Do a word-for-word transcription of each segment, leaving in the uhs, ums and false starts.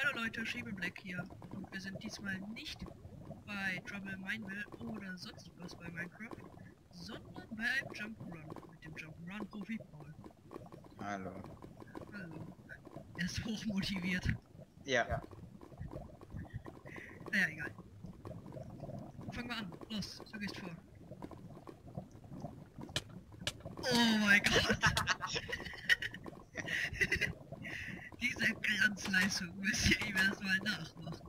Hallo Leute, SheepInBlack hier. Und wir sind diesmal nicht bei Trouble Mineville oder sonst was bei Minecraft, sondern bei einem Jump'n'Run. Mit dem Jump'n'Run-Profi Paul. Hallo. Hallo. Er ist hochmotiviert. Ja. ja. Naja, egal. Fangen wir an. Los, du gehst vor. Oh mein Gott! Diese Glanzleistung müsst ihr ihm erstmal nachmachen.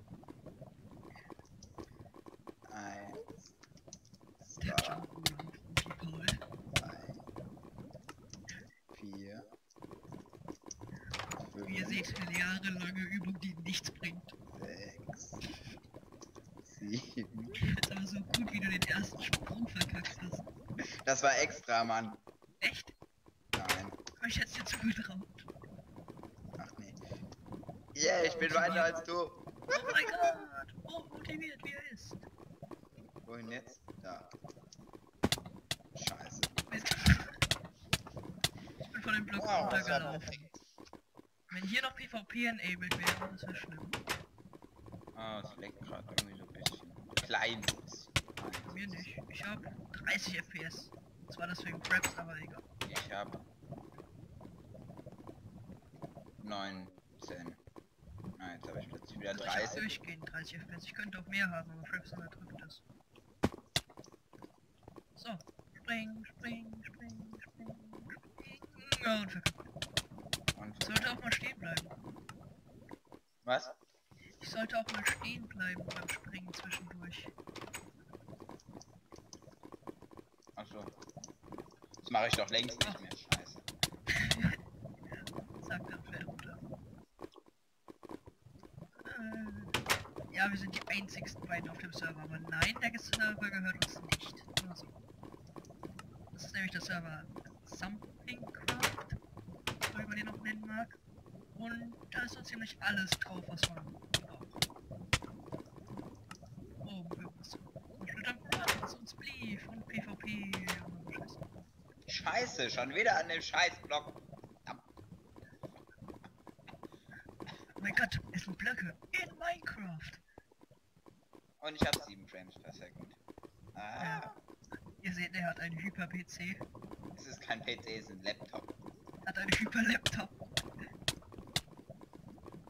Eins. Der Jump'n'Run-Profi Paul. Vier. Wie ihr seht, eine jahrelange Übung, die nichts bringt. Sechs. Sieben. Jetzt aber so gut, wie du den ersten Sprung verkackt hast. Das war extra, Mann. Echt? Nein. Aber ich hätte es dir zugetraut. Ach nee. Yeah, ich bin weiter als du. Oh mein Gott. Oh, motiviert, wie er ist. Wohin jetzt? Da. Scheiße. Ich bin von dem Block wow, runtergelaufen. Wenn hier noch PvP enabled wäre, das wäre schlimm. Ah, es leckt gerade irgendwie so ein bisschen. Klein bisschen. Bei mir nicht. Ich habe dreißig F P S. Das war deswegen Preps, aber egal. Ich habe neunzehn. Nein, jetzt habe ich plötzlich wieder dreißig. Ich kann durchgehen, dreißig F P S. Ich könnte auch mehr haben, aber Preps unterdrückt ist. So. Spring, spring, spring, spring, spring. Ja, und verkauft. Ich sollte auch mal stehen bleiben. Was? Ich sollte auch mal stehen bleiben beim Springen zwischendurch. Achso. Das mache ich doch längst nicht mehr, scheiße. Zack, dann fällt runter. Äh, ja, wir sind die einzigsten beiden auf dem Server, aber nein, der Server gehört uns nicht. Nur so. Das ist nämlich der Server SomethingCraft, wie man den noch nennen mag, und da ist so ziemlich alles drauf, was man braucht. Oh, was Run und Spleef und PvP und Scheiße. Scheiße, schon wieder an dem Scheißblock. Oh mein Gott, es sind Blöcke in Minecraft. Und ich habe sieben Frames per Second. Ah. Ja. Ihr seht, er hat einen Hyper-P C. Es ist kein P C, es ist ein Laptop. Hat einen Hyper-Laptop.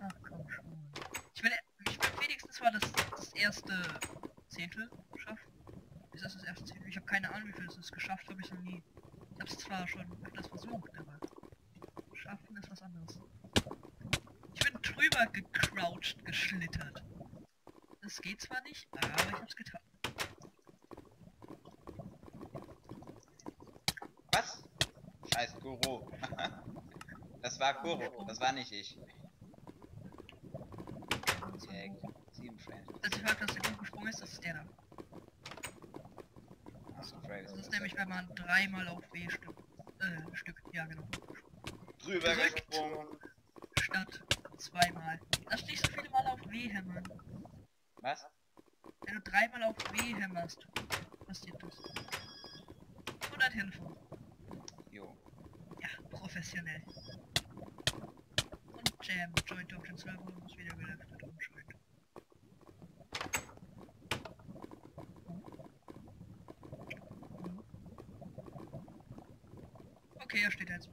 Ach komm schon. Ich will, ich will wenigstens mal das, das erste Zehntel schaffen. Ist das das erste Zehntel? Ich habe keine Ahnung, wie viel es ist. Geschafft habe ich noch nie. Ich habe es zwar schon öfters versucht, aber schaffen ist was anderes. Ich bin drüber gecrouched, geschlittert. Das geht zwar nicht, aber ich habe es getan. Was? Scheiß Guru. Das war Guru, das war nicht ich. sieben Frames. Das ist halt, dass der Guru gesprungen ist, das ist der da. Das ist nämlich, wenn man dreimal auf W Stück, äh, Stück, ja genau. Drüber gesprungen. Statt zweimal. Lass dich so viele Mal auf W hämmern. Was? Wenn du dreimal auf W hämmerst, passiert das. Und ein Telefon. Jo. Professionell. Und Jam joint auf den Server und muss wieder gelöftet und schön. Okay, er steht jetzt.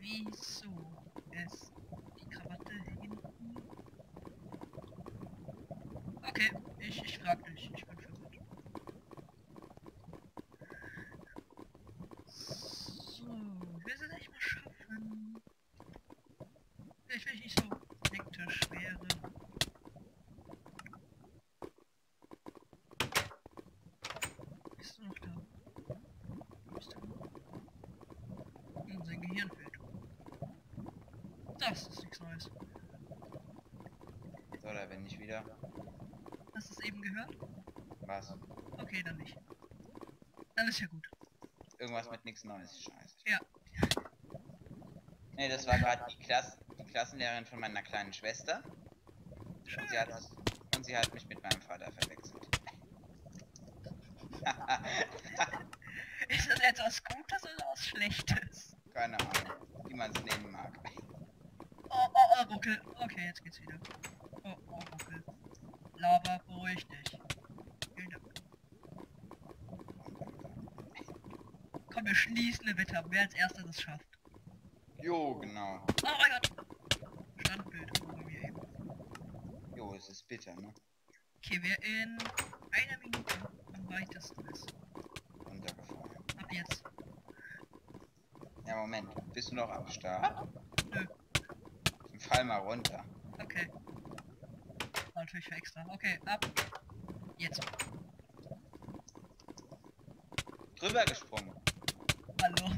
Wieso ist die Krawatte hinten? Okay, ich, ich frag dich, ich bin verwirrt. Das ist nichts Neues. So, da bin ich wieder. Hast du es eben gehört? Was? Okay, dann nicht. Dann ist ja gut. Irgendwas mit nichts Neues, scheiße. Ja. Ne, das war gerade die, Klasse, die Klassenlehrerin von meiner kleinen Schwester. Schön. Und sie hat, und sie hat mich mit meinem Vater verwechselt. Ist das etwas Gutes oder was Schlechtes? Keine Ahnung, wie man es nehmen mag. Fackel. Okay, jetzt geht's wieder. Oh, oh, Fackel. Lava, beruhig dich. Vielen Dank. Komm, wir schließen den Wetter. Wer als erster das schafft. Jo, genau. Oh mein Gott. Standbild bei mir eben. Jo, es ist bitter, ne? Okay, wer in einer Minute am weitesten ist. Runtergefallen. Ab jetzt. Ja, Moment. Bist du noch am Start? Nö. Dann fall mal runter. Okay. War natürlich für extra. Okay, ab. Jetzt. Drüber gesprungen. Hallo.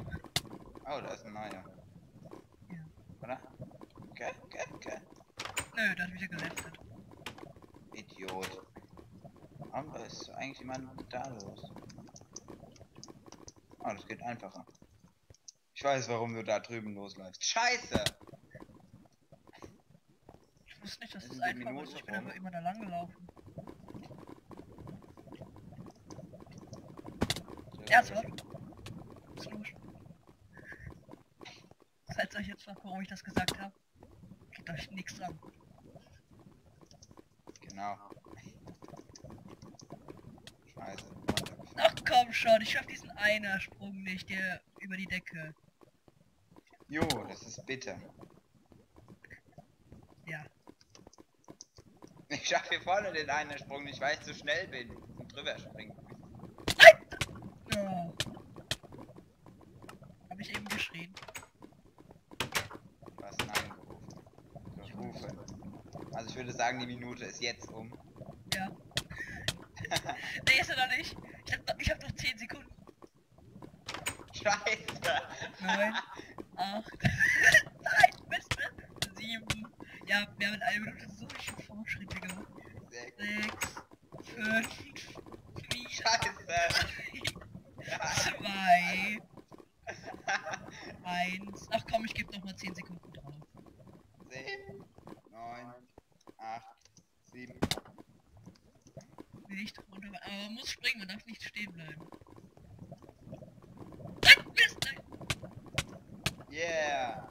Oh, da ist ein neuer. Ja. Oder? Okay, okay, okay. Nö, da hat mich ja gerettet. Idiot. Warum ist eigentlich jemand da los? Oh, das geht einfacher. Ich weiß, warum du da drüben losläufst. Scheiße! Ich wusste nicht, dass das einfach ist. Ich bin aber immer da lang gelaufen. Erstmal. Seid euch jetzt fragt, warum ich das gesagt habe. Geht euch nichts an. Genau. Scheiße. Ach komm schon, ich schaff diesen einer Sprung nicht, der über die Decke. Jo, das ist bitter. Ja. Ich schaff hier vorne den einen Sprung nicht, weil ich zu schnell bin und drüber springen. Oh. Hab ich eben geschrien. Du hast ihn angerufen. Ich rufe. Also ich würde sagen, die Minute ist jetzt um. Ja. Nee, ist er noch nicht. Ich hab noch, ich hab noch zehn Sekunden. Scheiße. neun, acht, nein, Mist, sieben. Ja, wir haben in einer Minute so viele Fortschritte gemacht. sechs, fünf, vier. Scheiße. Zwei. Eins. Ach komm, ich gebe noch mal zehn Sekunden drauf. zehn, neun, acht, sieben. Nicht runter, aber man muss springen, man darf nicht stehen bleiben. Yeah!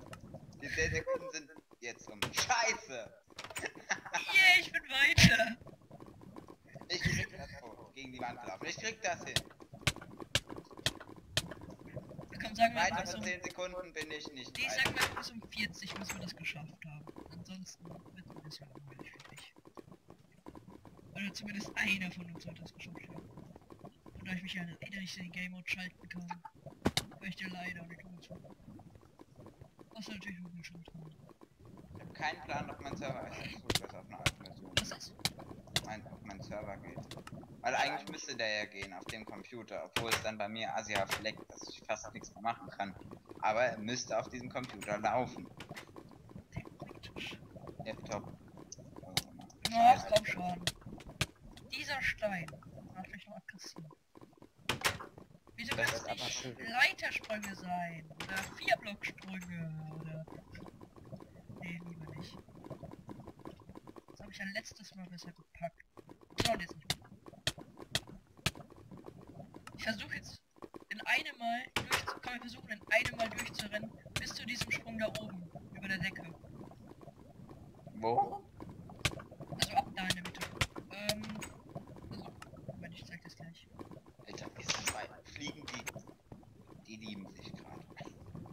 Die zehn Sekunden sind jetzt um. Scheiße! Yeah, ich bin weiter! Ich krieg das vor, gegen die Wand laufen. Ich krieg das hin. Komm, sagen wir mal, um zehn Sekunden bin ich nicht. Ich sag mal, bis um vierzig müssen wir das geschafft haben. Ansonsten wird es ein bisschen unmöglich für dich. Oder zumindest einer von uns sollte das geschafft haben. Und da ich mich erinnere, ich den Game Mode schalten kann. Weil ich dir leider nicht umgezogen habe. Was natürlich auch geschafft haben. Ich hab keinen Plan, ob mein Server ist. Das auf eine alten Version. Was ist? Mein, ob mein Server geht. Weil eigentlich müsste der ja gehen auf dem Computer, obwohl es dann bei mir asiafisch leckt, dass ich fast nichts mehr machen kann. Aber er müsste auf diesem Computer laufen. Laptop. Oh, ach komm schon. Dieser Stein. Darf ich noch abkassieren? Wieso kann es nicht Leitersprünge sein? Oder Vierblocksprünge? Oder... Nee, lieber nicht. Das habe ich ja letztes Mal bisher gepackt. So, und jetzt nicht. Ich versuche jetzt in einem Mal durchzurennen, kann ich versuchen in einem Mal durchzurennen, bis zu diesem Sprung da oben, über der Decke. Wo? Also ab da in der Mitte. Ähm, also, Moment, ich zeig das gleich. Alter, ist das weit. Fliegen die, die lieben sich gerade.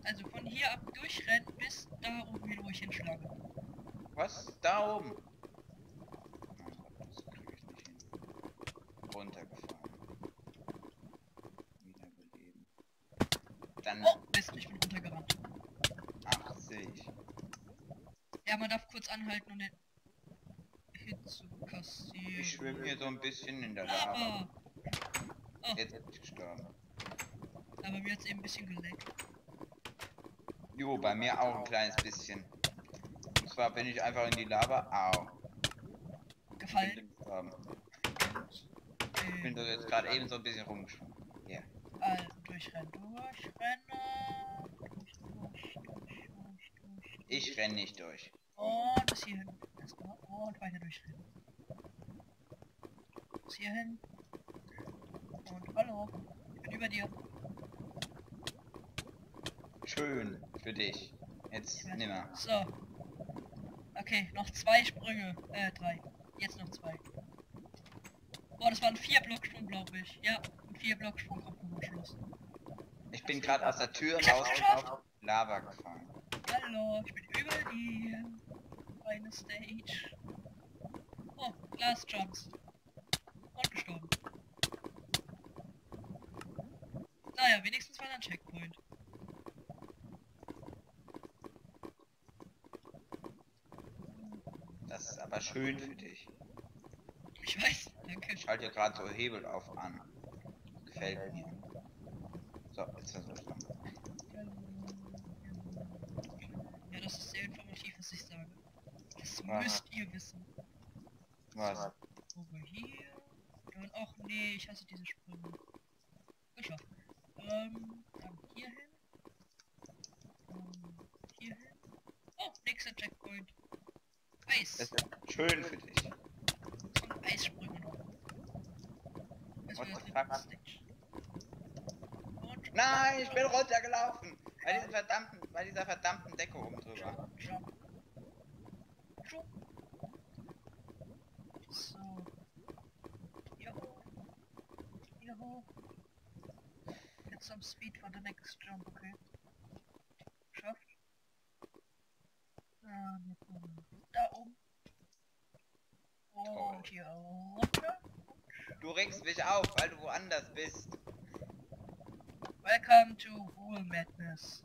Also von hier ab durchrennen, bis da oben wieder, wo ich hinschlage. Was? Da oben? Mein Gott, das krieg ich nicht hin. Runtergefallen. Dann oh, Mist, ich bin runtergerannt. Ach, sehe ich. Ja, man darf kurz anhalten, um den Hit zu kassieren. Ich schwimme hier so ein bisschen in der Lava. Oh. Jetzt bin ich gestorben. Aber mir hat es eben ein bisschen geleckt. Jo, bei mir auch ein kleines bisschen. Und zwar bin ich einfach in die Lava. Au. Gefallen? Ich bin da äh, jetzt gerade eben so ein bisschen rumgeschwommen. Ja. Yeah. Also durchrennen, durchrennen. Durch, durch, durch, durch, durch. Ich renne nicht durch. Und bis hierhin. Erstmal. Und weiter durchrennen. Bis hierhin. Und hallo. Ich bin über dir. Schön für dich. Jetzt nimmer. So. Okay, noch zwei Sprünge. Äh, drei. Jetzt noch zwei. Boah, das war ein Vier-Block-Sprung, glaube ich. Ja, ein Vier-Block-Sprung kommt am Schluss. Ich bin gerade aus der Tür raus auf Lava gefahren. Hallo, ich bin über die eine Stage. Oh, Glasjumps. Und gestorben. Naja, wenigstens mal ein Checkpoint. Das ist aber schön für dich. Ich weiß, danke. Ich schalte gerade so Hebel auf an. Gefällt mir. So, jetzt versuch's nochmal. Ja, das ist sehr informativ, was ich sage. Das Aha. müsst ihr wissen. Was? So, over hier. Dann auch, nee, ich hasse diese Sprünge. Geschafft. Ähm, dann hier hin. Ähm, hier hin. Oh, nächster Checkpoint. Eis. Das ist schön für dich. Von Eissprüngen. Nein, ich bin runtergelaufen. Bei diesem verdammten, bei dieser verdammten Decke oben drüber. Jump, jump. So. Hier hoch. Hier hoch. Get some speed for the next jump, okay? Geschafft. Dann da oben. Oh, und hier runter. Du regst mich auf, weil du woanders bist. Welcome to Wool Madness.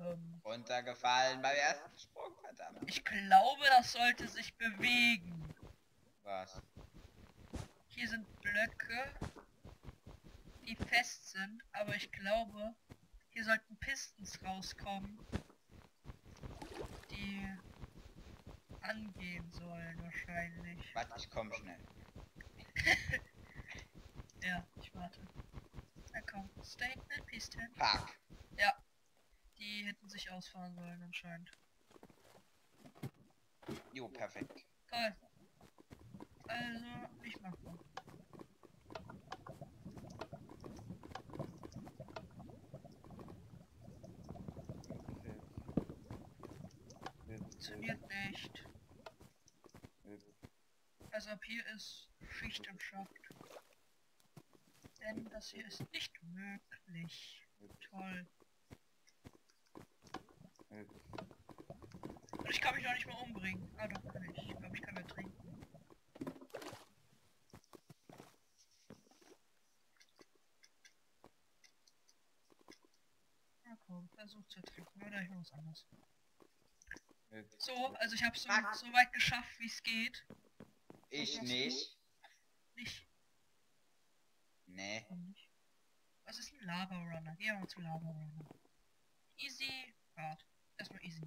Ähm, Runtergefallen beim ersten Sprung, verdammt. Ich glaube, das sollte sich bewegen. Was? Hier sind Blöcke, die fest sind, aber ich glaube, hier sollten Pistons rauskommen, die angehen sollen wahrscheinlich. Warte, ich komm schnell. Ja, ich warte. Na komm, Statement, Piston. Fuck. Ja, die hätten sich ausfahren sollen anscheinend. Jo, perfekt. Cool. Also, ich mach mal. Funktioniert nicht. Also ab hier ist Schicht im Schacht. Denn das hier ist nicht möglich. Toll. Und ich kann mich noch nicht mal umbringen. Ah doch, kann ich. Ich glaube, ich kann mehr trinken. Na komm, versuch zu trinken. Oder ich muss anders. So, also ich habe es so, so weit geschafft, wie es geht. Ich nicht. Du? Nicht. Nee. Was ist ein Lava-Runner? Gehen wir mal zu Lava-Runner. Easy, hard. Erstmal easy.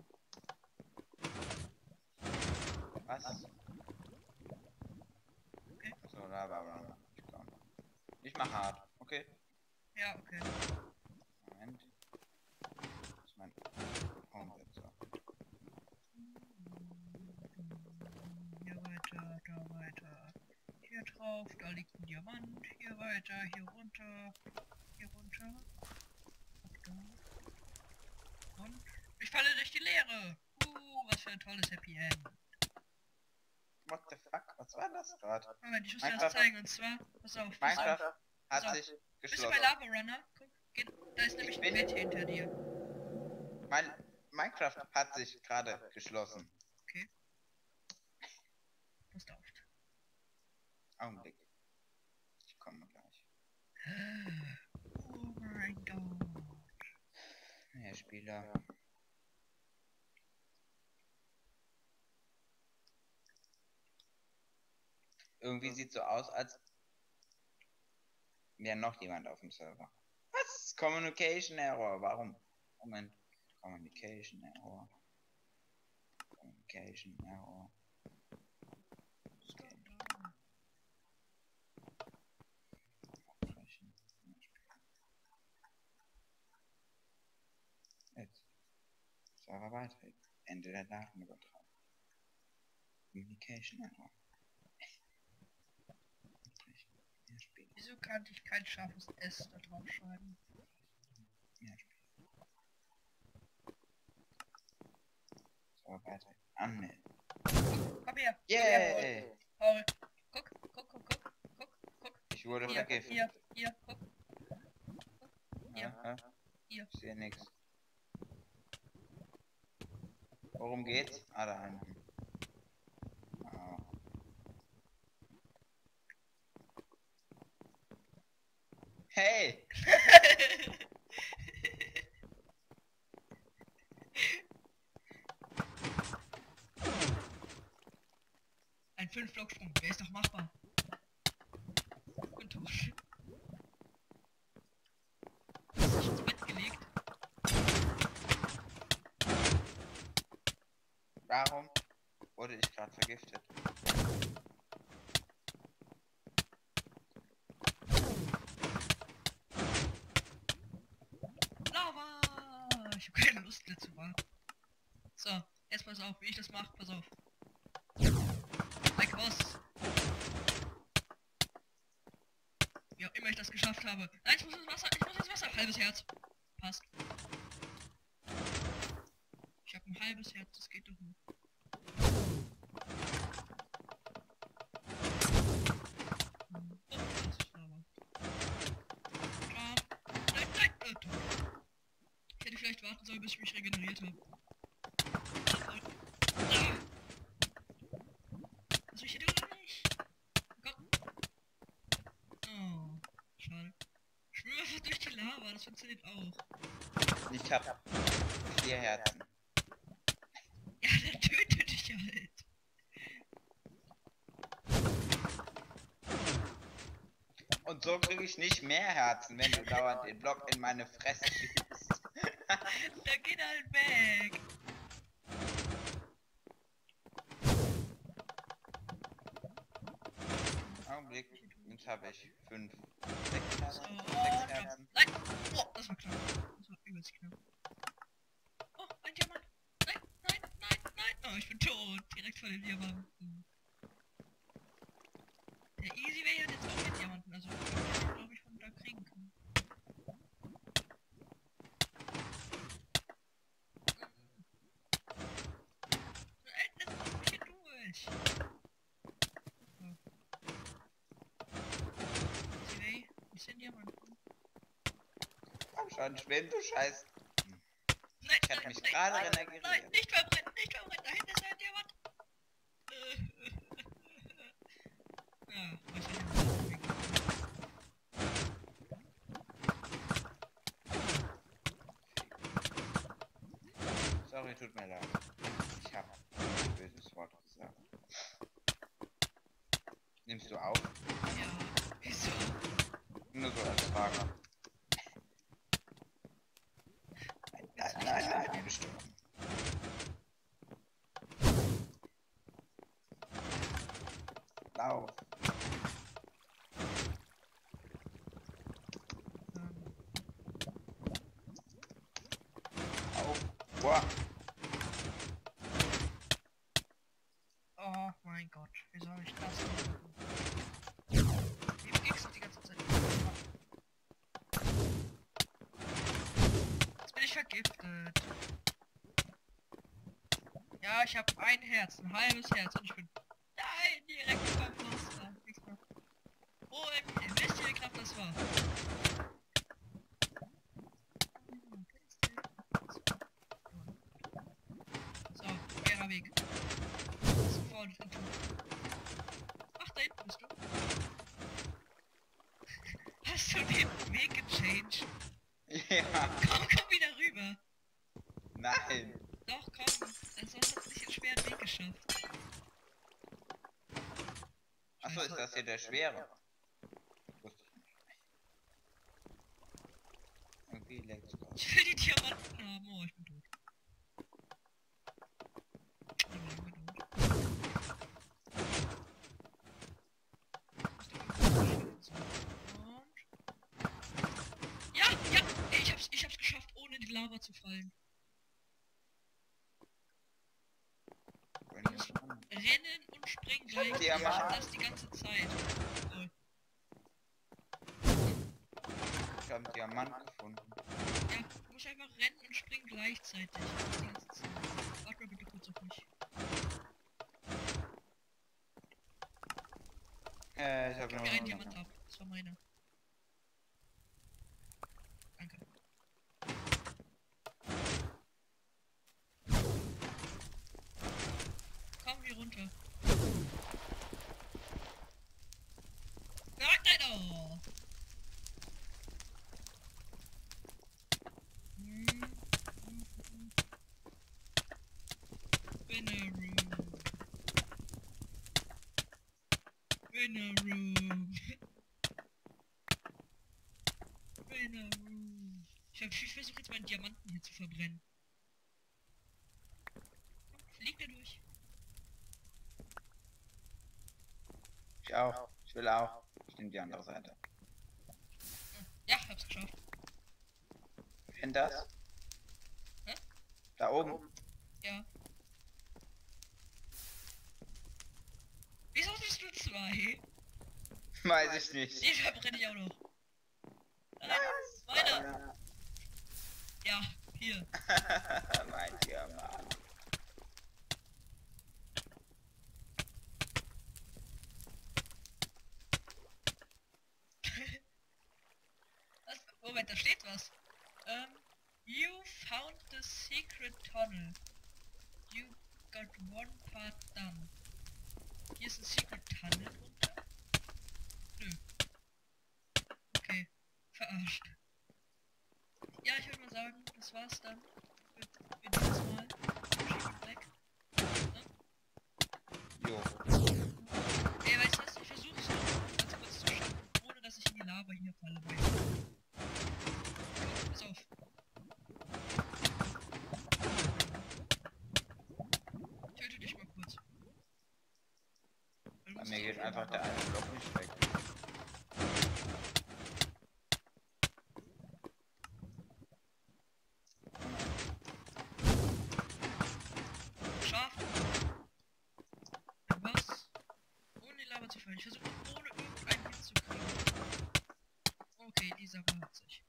Was? Okay. So, Lava-Runner. Ich mach hard, okay? Ja, okay. Moment. Das ist mein Homebitzer. Hier weiter, da weiter. Hier drauf, da liegt ein Diamant, hier weiter, hier runter, hier runter. Und ich falle durch die Leere. Uh, was für ein tolles Happy End. What the fuck? Was war das gerade? Moment, ich muss dir das zeigen, und zwar, pass auf. Minecraft hat sich geschlossen. Bist du bei Lava-Runner? Guck, geht, da ist nämlich ein Bett hinter dir. Mein Minecraft hat sich gerade geschlossen. Okay. Passt auf. Augenblick. Ich komme gleich. Oh mein Gott. Herr Spieler. Irgendwie sieht so aus, als wäre noch jemand auf dem Server. Was? Communication Error. Warum? Moment. Communication Error. Communication Error. Server weiter. Ende der Datenübertragung. Communication Error. Wieso kann ich kein scharfes S da drauf schreiben? aber weiter anmelden. Komm her! Yeah! Paul! Guck, guck, guck, guck, guck, guck. Ich wurde vergiftet. Hier, hier, guck. Hier, hier. Ich sehe nichts. Worum geht's? Ah, da haben wir. Hey! Ein fünf-Block-Sprung, der ist doch machbar. Guten Tag. Hast du dich ins Bett gelegt? Warum wurde ich gerade vergiftet? Ich habe keine Lust dazu, Mann. So, jetzt pass auf, wie ich das mache, pass auf. Like Boss. Wie auch immer ich das geschafft habe. Nein, ich muss ins Wasser, ich muss ins Wasser. Halbes Herz. Passt. Ich habe ein halbes Herz, das geht doch nicht. Vielleicht warten soll, bis ich mich regeneriert habe. Also ich hier durch. Oh, schade. Schwimme einfach durch die Lava, das funktioniert auch. Ich hab vier Herzen. Ja, der tötet dich halt. Und so krieg ich nicht mehr Herzen, wenn du dauernd den Block in meine Fresse schiebst. Da geht halt weg. Augenblick, jetzt habe ich fünf. Sechs Herzen. So, sechs Herzen. Nein! Oh, das war knapp. Das war übelst knapp. Oh, ein Diamant. Nein, nein, nein, nein. Oh, ich bin tot. Direkt vor den Diamanten. Der Easy Way hat jetzt auch den Diamanten. Also, ich glaube, ich von da kriegen kann. Schon schwimmt, du Scheiß. Nein, ich hab nein, mich gerade regeneriert. Nein, nein, nicht verbrennen, nicht verbrennen. Da hinten ist ein Diamant. Ja, ich hab den. Sorry, tut mir leid. Ich hab ein böses Wort gesagt. Nimmst du auf? Ja, wieso? Nur so als Frage. Lauf. Auf. Boah. Oh mein Gott, wieso habe ich das gemacht? Wie kriegst du die ganze Zeit? Jetzt bin ich vergiftet. Ja, ich habe ein Herz, ein halbes Herz und ich bin... Nein, direkt beim Monster. Oh, wisst ihr, wie knapp das war? So, geiler Weg. Sofort in den Tod. Ach, da hinten bist du. Hast du den Weg gechanged? Ja. Komm, komm wieder rüber. Nein. Doch, komm. Sonst hat es nicht den schweren Weg geschafft. Achso, ist das hier der schwere? Wusste ich nicht. Irgendwie lenkt es raus. Ich will die Diamanten haben, oh, ich bin tot. Ich bin tot. Und... Ja, ja! Ich hab's, ich hab's geschafft, ohne in die Lava zu fallen. Rennen und springen gleich. Ich mach das die ganze Zeit. So. Ich hab einen Diamant gefunden. Ja, muss einfach rennen und springen gleichzeitig. Die ganze Zeit. Warte, Äh, ich hab noch einen Diamant ab. Das war meine. Danke. Komm hier runter. Nein, nein, oh. Binaroom. Binaroom. Binaroom. Ich, ich versuche jetzt meinen Diamanten hier zu verbrennen. Flieg da durch. Ich auch. Ich will auch. Ich nehme die andere Seite. Ja, hab's geschafft. Wenn das? Hä? Da oben. Ja. Wieso bist du zwei? Weiß ich nicht. Die verbrenne ich auch noch. Was? Weiter! Ja, hier. Mein Diamant. Was? Moment, da steht was. Um, you found the secret tunnel. You got one part done. Hier ist ein Secret Tunnel runter. Nö. Okay. Verarscht. Ja, ich würde mal sagen, das war's dann. Für, für dieses Mal. SheepInBlack. Ne? Jo. Ey, weißt du was? Ich versuche es noch ganz kurz zu schaffen, ohne dass ich in die Lava hier falle. Pass auf. Töte dich mal kurz. Mir geht einfach der eine Block nicht weg. Geschafft. Was? Ohne die Lava zu fallen. Ich versuche ohne irgendeinen Hit zu kriegen. Okay, dieser hat sich.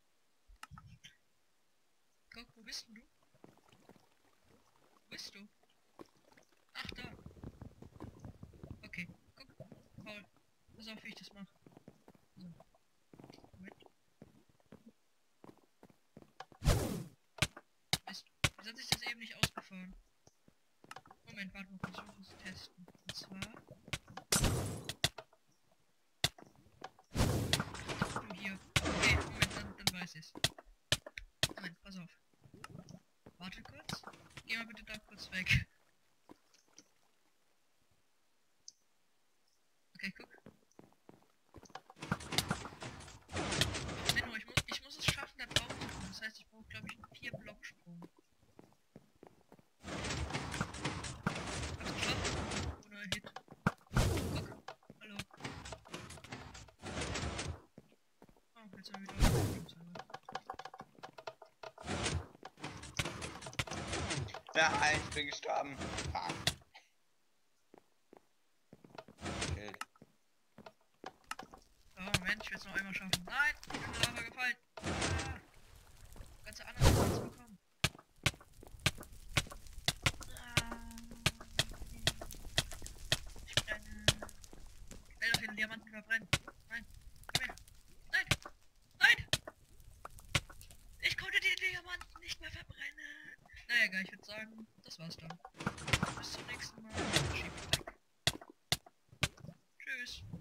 Guck, wo bist denn du? Wo bist du? Ach, da. Okay. Paul, pass auf, wie ich das mache. So. Moment. Mist. Wieso hat sich das eben nicht ausgefahren? Moment, warte mal kurz, ich muss es testen. Und zwar... Du hier. Okay, Moment, dann, dann weiß ich's. Moment, pass auf. Warte kurz. Geh mal bitte da kurz weg. Okay, guck. Ich muss, ich muss es schaffen, da drauf zu kommen. Das heißt, ich brauche, glaube ich, einen vier Block Sprung. Hab's geschafft? Oder Hit? Guck. Hallo. Oh, jetzt haben wir wieder einen Flugzeug. Nein, ich bin gestorben. Ah. Ich will es noch einmal schaffen. Nein, ich bin in der Lava gefallen. Ah, ganze andere Platz bekommen. Ah, ich brenne. Ich will doch den Diamanten verbrennen. Nein, komm her. Nein, nein. Ich konnte den Diamanten nicht mehr verbrennen. Na egal, ich würde sagen, das war's dann. Bis zum nächsten Mal. SheepInBlack. Tschüss.